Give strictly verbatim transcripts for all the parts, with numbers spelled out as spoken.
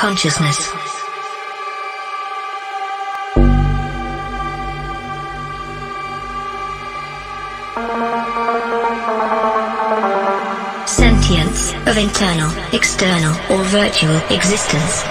consciousness. Sentience of internal, external, or virtual existence.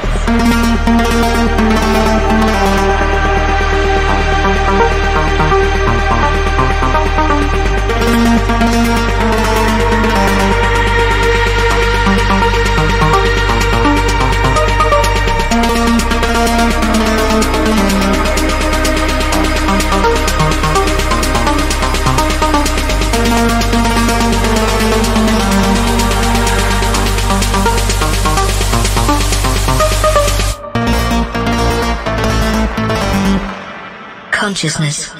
Consciousness.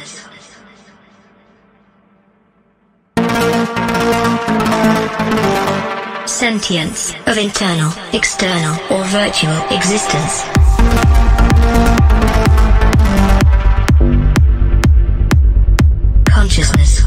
Sentience of internal, external, or virtual existence. Consciousness.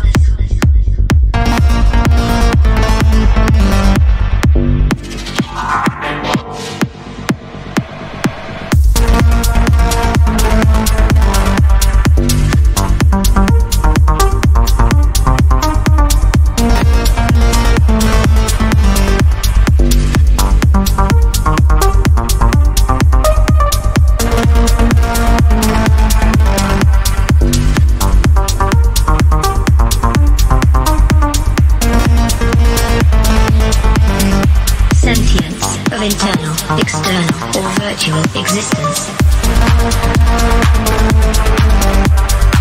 Internal, external, or virtual existence. Consciousness.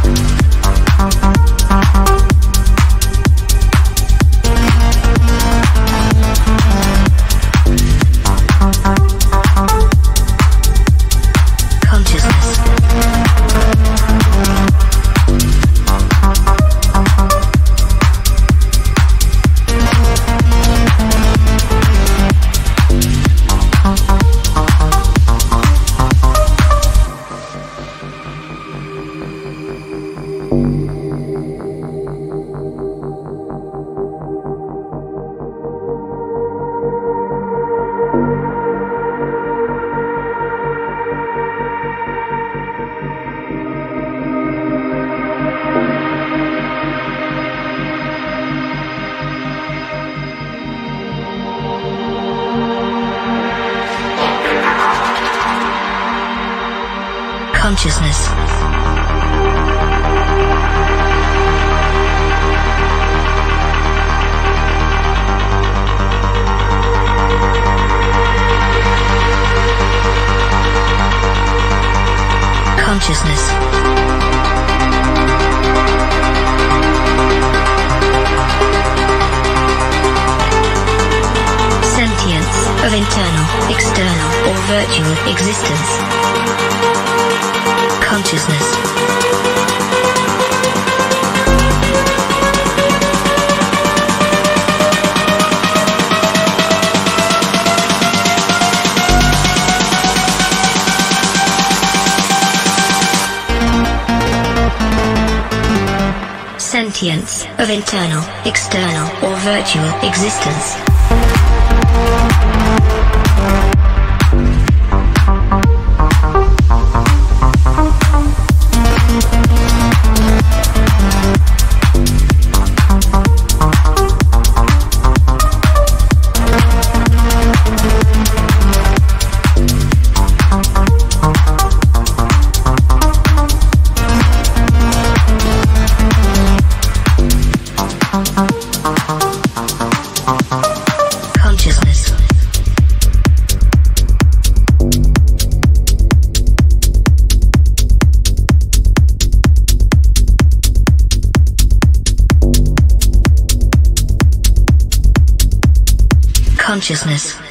Consciousness. Consciousness. Of internal, external, or virtual existence. Consciousness. Sentience of internal, external, or virtual existence. Consciousness.